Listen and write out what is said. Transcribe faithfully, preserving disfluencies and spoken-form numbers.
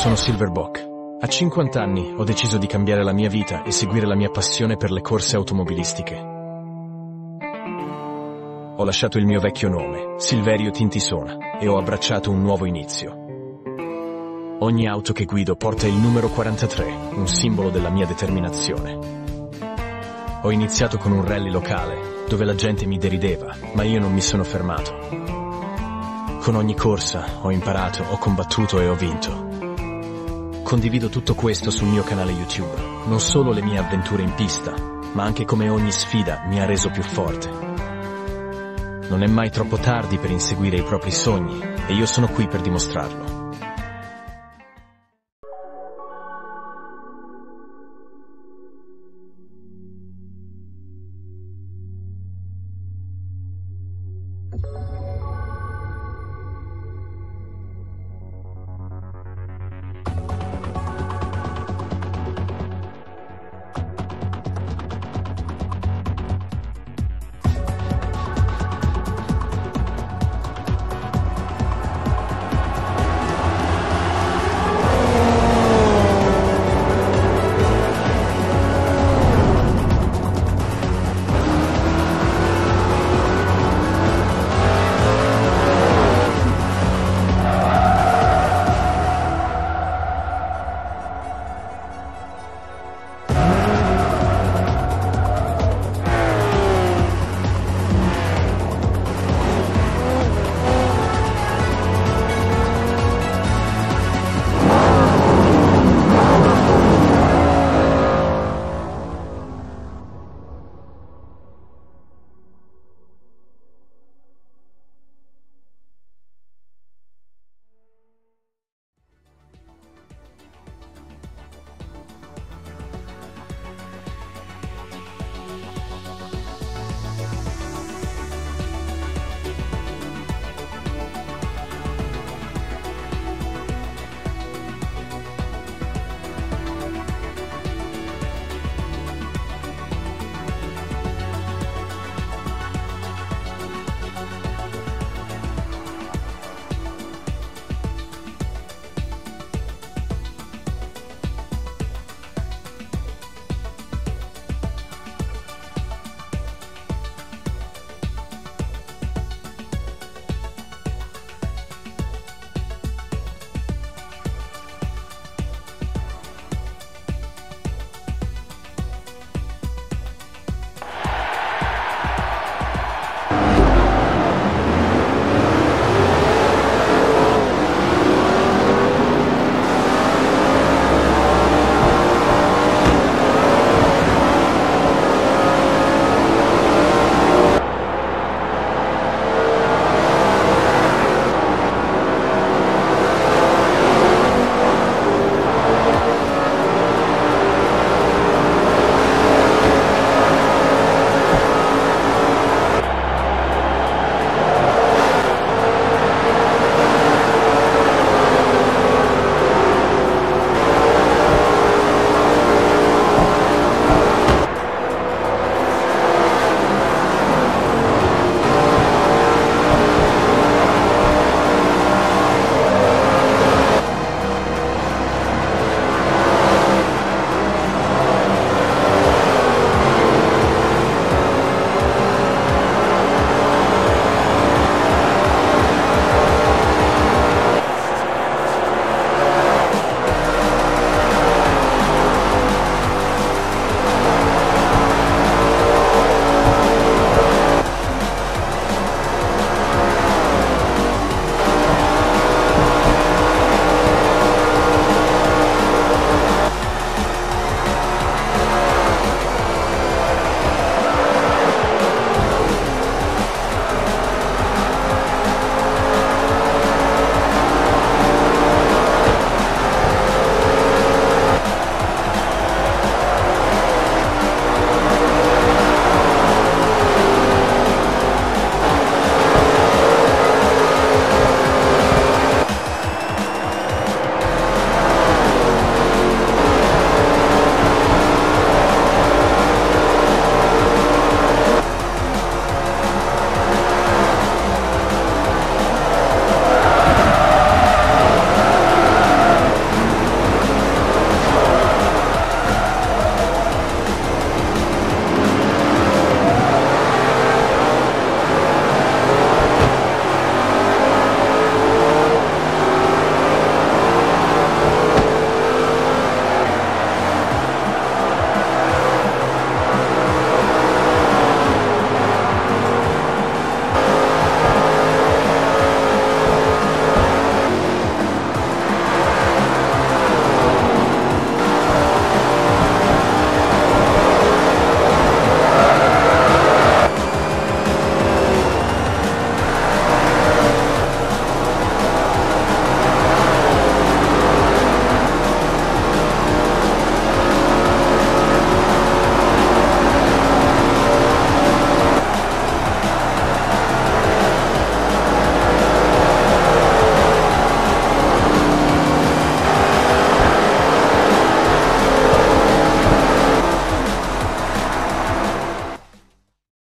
Sono Silverbock. A cinquanta anni ho deciso di cambiare la mia vita e seguire la mia passione per le corse automobilistiche. Ho lasciato il mio vecchio nome, Silverio Tintisona, e ho abbracciato un nuovo inizio. Ogni auto che guido porta il numero quarantatré, un simbolo della mia determinazione. Ho iniziato con un rally locale, dove la gente mi derideva, ma io non mi sono fermato. Con ogni corsa ho imparato, ho combattuto e ho vinto. Condivido tutto questo sul mio canale YouTube, non solo le mie avventure in pista, ma anche come ogni sfida mi ha reso più forte. Non è mai troppo tardi per inseguire i propri sogni, e io sono qui per dimostrarlo.